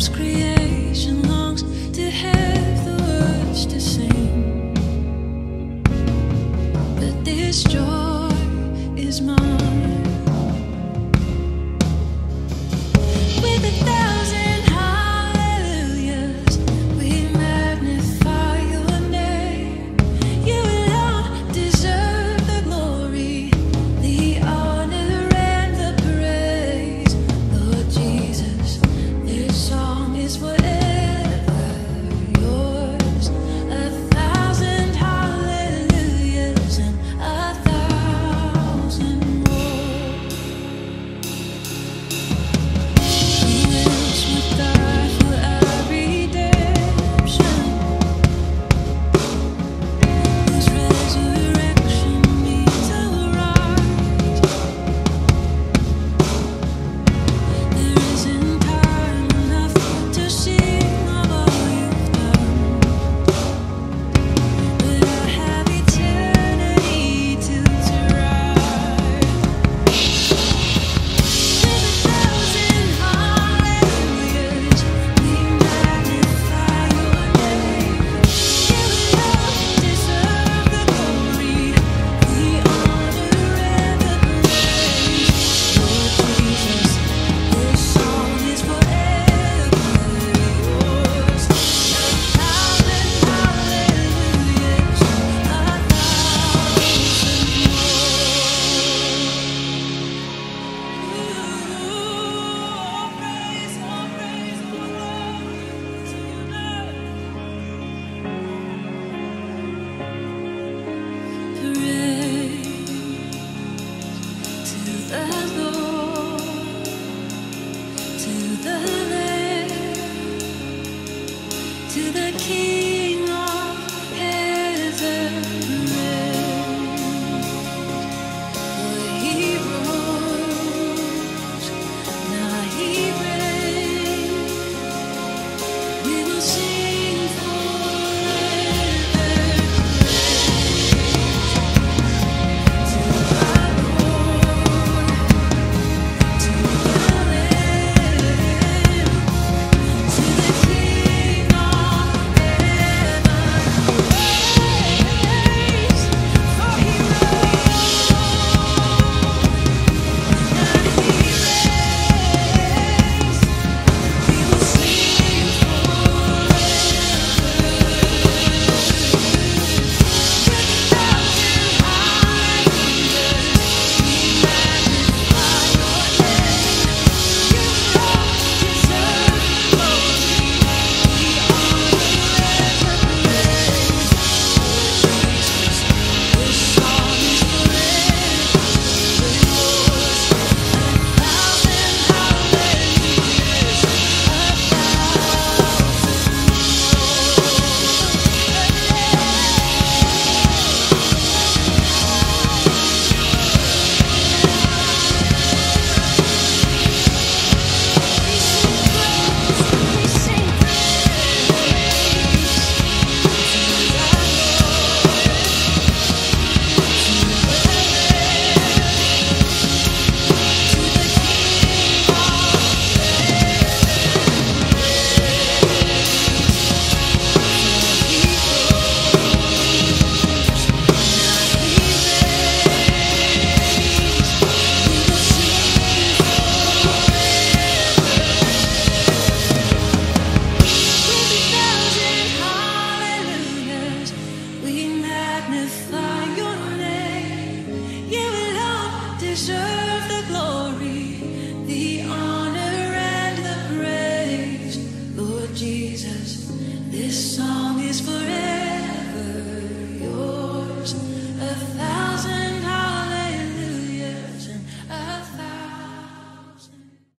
Perhaps creation longs to have the words to sing, but this joy is mine. With a thousand hallelujahs, we magnify your name. You alone deserve the glory, the honor, and the praise. Lord Jesus, this song is forever yours. A thousand hallelujahs and a thousand more. He lives with us for our redemption. His resurrection means our right. There isn't time enough to sing of all you've done, but I have eternity to write. With a thousand hallelujahs, we magnify your name. You alone deserve the glory, the honor, and the praise. Lord Jesus, this song is forever yours. A thousand hallelujahs, a thousand more. Oh, praise, oh, praise, oh, Lord, to your name. Praise to the Lord, to the Lamb, to the King.